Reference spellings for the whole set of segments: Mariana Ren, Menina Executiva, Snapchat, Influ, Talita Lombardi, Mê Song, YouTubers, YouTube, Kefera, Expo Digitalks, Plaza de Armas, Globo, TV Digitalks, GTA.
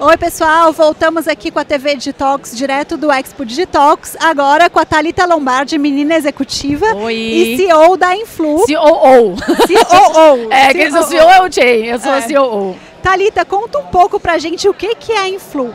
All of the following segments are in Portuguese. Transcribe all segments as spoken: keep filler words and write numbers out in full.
Oi pessoal, voltamos aqui com a T V Digitalks, direto do Expo Digitalks, agora com a Talita Lombardi, menina executiva. Oi. E C E O da Influ. C O O. C O O. É, quem sou C E O é o Jay, eu sou é. a C O O. Talita, conta um pouco pra gente o que que é a Influ.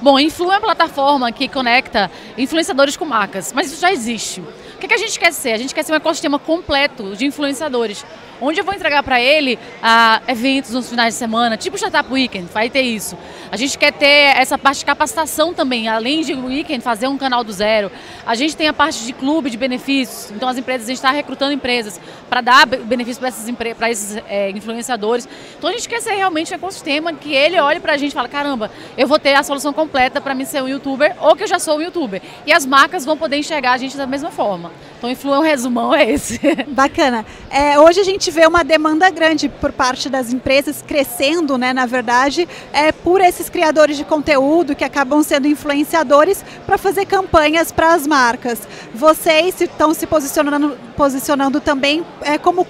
Bom, Influ é uma plataforma que conecta influenciadores com marcas, mas isso já existe. O que que a gente quer ser? A gente quer ser um ecossistema completo de influenciadores, onde eu vou entregar para ele ah, eventos nos finais de semana, tipo Startup Weekend, vai ter isso. A gente quer ter essa parte de capacitação também, além de Weekend, fazer um canal do zero. A gente tem a parte de clube de benefícios, então as empresas, a gente está recrutando empresas para dar benefício para esses, pra esses é, influenciadores. Então a gente quer ser realmente um ecossistema que ele olhe para a gente e fala, caramba, eu vou ter a solução completa para mim ser um youtuber ou que eu já sou um youtuber. E as marcas vão poder enxergar a gente da mesma forma. Então, Influ, um resumão é esse. Bacana. É, hoje a gente vê uma demanda grande por parte das empresas crescendo, né, na verdade, é, por esses criadores de conteúdo que acabam sendo influenciadores para fazer campanhas para as marcas. Vocês estão se posicionando, posicionando também é, como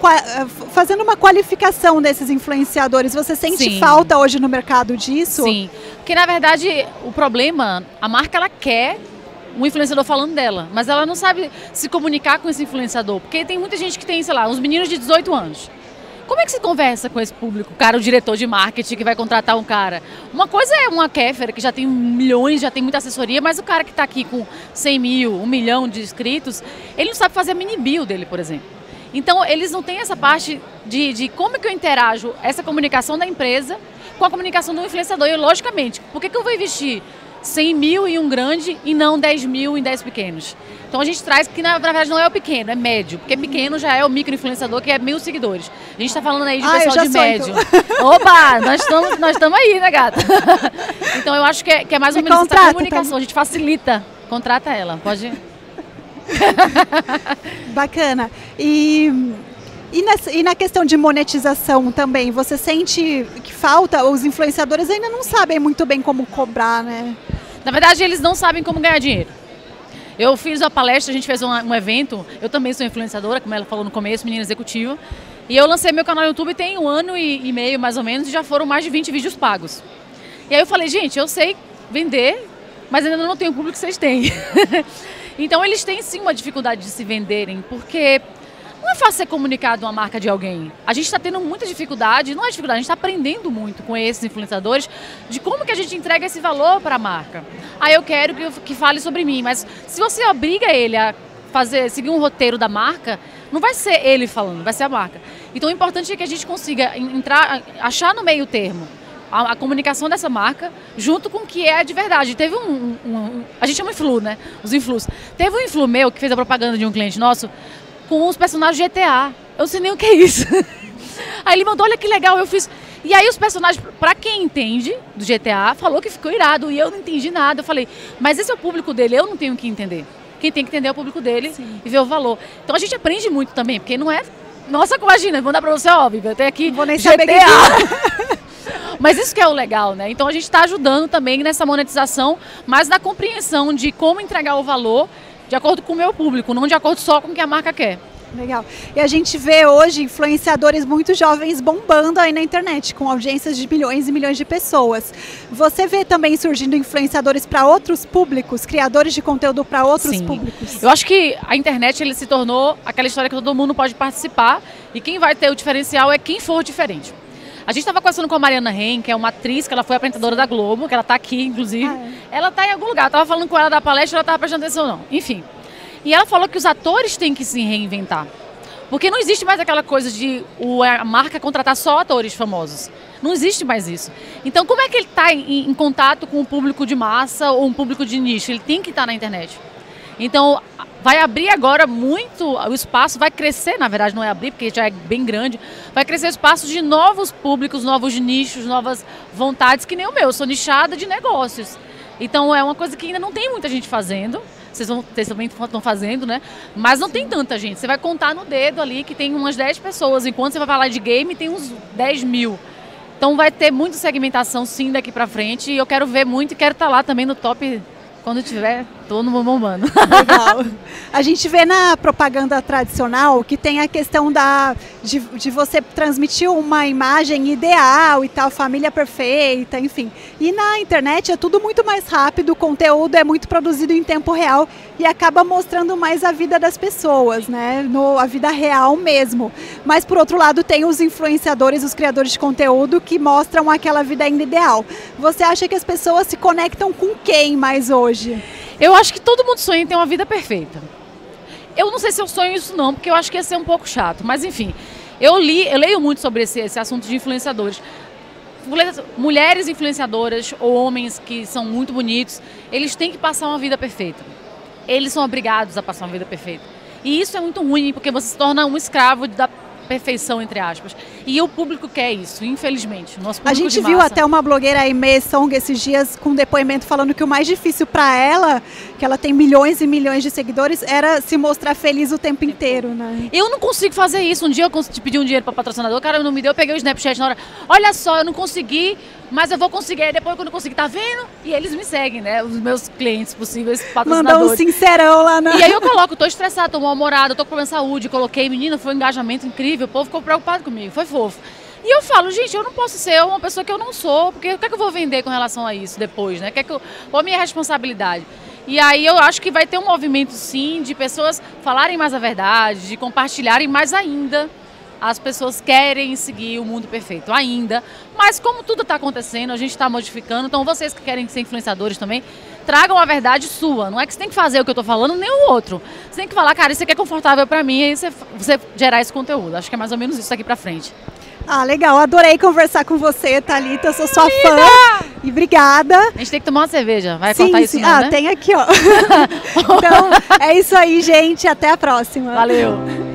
fazendo uma qualificação desses influenciadores. Você sente Sim. falta hoje no mercado disso? Sim, porque na verdade o problema, a marca ela quer um influenciador falando dela, mas ela não sabe se comunicar com esse influenciador, porque tem muita gente que tem, sei lá, uns meninos de dezoito anos. Como é que se conversa com esse público? O cara, o diretor de marketing que vai contratar um cara. Uma coisa é uma Kefera, que já tem milhões, já tem muita assessoria, mas o cara que está aqui com cem mil, um milhão de inscritos, ele não sabe fazer a mini bio dele, por exemplo. Então, eles não têm essa parte de, de como é que eu interajo essa comunicação da empresa com a comunicação do influenciador. E, logicamente, por que que eu vou investir cem mil em um grande e não dez mil em dez pequenos. Então a gente traz que na verdade não é o pequeno, é médio. Porque pequeno já é o microinfluenciador que é mil seguidores. A gente está falando aí de ah, pessoal de médio. Então. Opa, nós estamos nós estamos aí, né, gata? Então eu acho que é, que é mais ou menos essa comunicação. Tá... A gente facilita, contrata ela, pode... Bacana. E... E na, e na questão de monetização também, você sente que falta? Os influenciadores ainda não sabem muito bem como cobrar, né? Na verdade, eles não sabem como ganhar dinheiro. Eu fiz uma palestra, a gente fez um, um evento, eu também sou influenciadora, como ela falou no começo, menina executiva, e eu lancei meu canal no YouTube tem um ano e, e meio, mais ou menos, e já foram mais de vinte vídeos pagos. E aí eu falei, gente, eu sei vender, mas ainda não tenho o público que vocês têm. Então, eles têm sim uma dificuldade de se venderem, porque... Não é fácil ser comunicado uma marca de alguém. A gente está tendo muita dificuldade, não é dificuldade, a gente está aprendendo muito com esses influenciadores de como que a gente entrega esse valor para a marca. Ah, eu quero que, eu, que fale sobre mim, mas se você obriga ele a fazer, seguir um roteiro da marca, não vai ser ele falando, vai ser a marca. Então o importante é que a gente consiga entrar, achar no meio termo a, a comunicação dessa marca junto com o que é de verdade. Teve um, um, um a gente chama Influ, né? Os Influs. Teve um Influ meu que fez a propaganda de um cliente nosso, com os personagens de G T A. Eu não sei nem o que é isso. Aí ele mandou, olha que legal, eu fiz... E aí os personagens, pra quem entende do G T A, falou que ficou irado e eu não entendi nada. Eu falei, mas esse é o público dele, eu não tenho que entender. Quem tem que entender é o público dele Sim. e ver o valor. Então a gente aprende muito também, porque não é... Nossa, imagina, vou dar pra você, óbvio, eu tenho aqui não vou nem G T A. Saber que... Mas isso que é o legal, né? Então a gente tá ajudando também nessa monetização, mas na compreensão de como entregar o valor de acordo com o meu público, não de acordo só com o que a marca quer. Legal. E a gente vê hoje influenciadores muito jovens bombando aí na internet, com audiências de milhões e milhões de pessoas. Você vê também surgindo influenciadores para outros públicos, criadores de conteúdo para outros Sim. públicos? Eu acho que a internet ele se tornou aquela história que todo mundo pode participar e quem vai ter o diferencial é quem for diferente. A gente estava conversando com a Mariana Ren, que é uma atriz, que ela foi apresentadora da Globo, que ela está aqui, inclusive. Ah, é. Ela está em algum lugar. Eu estava falando com ela da palestra, ela estava prestando atenção, não. Enfim. E ela falou que os atores têm que se reinventar. Porque não existe mais aquela coisa de a marca contratar só atores famosos. Não existe mais isso. Então, como é que ele está em, em contato com um público de massa ou um público de nicho? Ele tem que estar na internet. Então... Vai abrir agora muito o espaço, vai crescer, na verdade não é abrir, porque já é bem grande, vai crescer o espaço de novos públicos, novos nichos, novas vontades, que nem o meu, eu sou nichada de negócios. Então é uma coisa que ainda não tem muita gente fazendo, vocês, vão, vocês também estão fazendo, né? Mas não tem tanta gente, você vai contar no dedo ali que tem umas dez pessoas, enquanto você vai falar de game tem uns dez mil. Então vai ter muita segmentação sim daqui pra frente e eu quero ver muito e quero estar lá também no top quando tiver... tô no bombando. Legal. A gente vê na propaganda tradicional que tem a questão da, de, de você transmitir uma imagem ideal e tal, família perfeita, enfim. E na internet é tudo muito mais rápido, o conteúdo é muito produzido em tempo real e acaba mostrando mais a vida das pessoas, né? No, a vida real mesmo. Mas por outro lado tem os influenciadores, os criadores de conteúdo que mostram aquela vida ainda ideal. Você acha que as pessoas se conectam com quem mais hoje? Eu acho que todo mundo sonha em ter uma vida perfeita. Eu não sei se eu sonho isso não, porque eu acho que ia ser um pouco chato. Mas enfim, eu, li, eu leio muito sobre esse, esse assunto de influenciadores. Mulheres influenciadoras ou homens que são muito bonitos, eles têm que passar uma vida perfeita. Eles são obrigados a passar uma vida perfeita. E isso é muito ruim, porque você se torna um escravo da perfeição, entre aspas. E o público quer isso, infelizmente. Nosso público de massa. A gente viu até uma blogueira aí, Mê Song, esses dias, com depoimento falando que o mais difícil para ela, que ela tem milhões e milhões de seguidores, era se mostrar feliz o tempo inteiro, né? Eu não consigo fazer isso. Um dia eu te pedi um dinheiro para patrocinador, o cara não me deu, eu peguei o Snapchat na hora. Olha só, eu não consegui, mas eu vou conseguir. Aí depois, quando eu conseguir, tá vendo? E eles me seguem, né? Os meus clientes possíveis, patrocinadores. Mandou um sincerão lá na... E aí eu coloco, tô estressada, tô mal-humorada, tô com problema de saúde, coloquei, menina, foi um engajamento incrível, o povo ficou preocupado comigo, foi fofo. E eu falo, gente, eu não posso ser uma pessoa que eu não sou, porque o que é que eu vou vender com relação a isso depois, né? O que é que eu... Qual a minha responsabilidade? E aí eu acho que vai ter um movimento, sim, de pessoas falarem mais a verdade, de compartilharem mais ainda. As pessoas querem seguir o mundo perfeito ainda, mas como tudo está acontecendo, a gente está modificando, então vocês que querem ser influenciadores também, tragam a verdade sua. Não é que você tem que fazer o que eu estou falando, nem o outro. Você tem que falar, cara, isso aqui é confortável para mim, e aí você, você gerar esse conteúdo. Acho que é mais ou menos isso daqui para frente. Ah, legal. Adorei conversar com você, Thalita. Eu sou sua Linda! fã. E obrigada. A gente tem que tomar uma cerveja. Vai sim, cortar isso sim. Não, ah, né? Tem aqui, ó. Então, é isso aí, gente. Até a próxima. Valeu.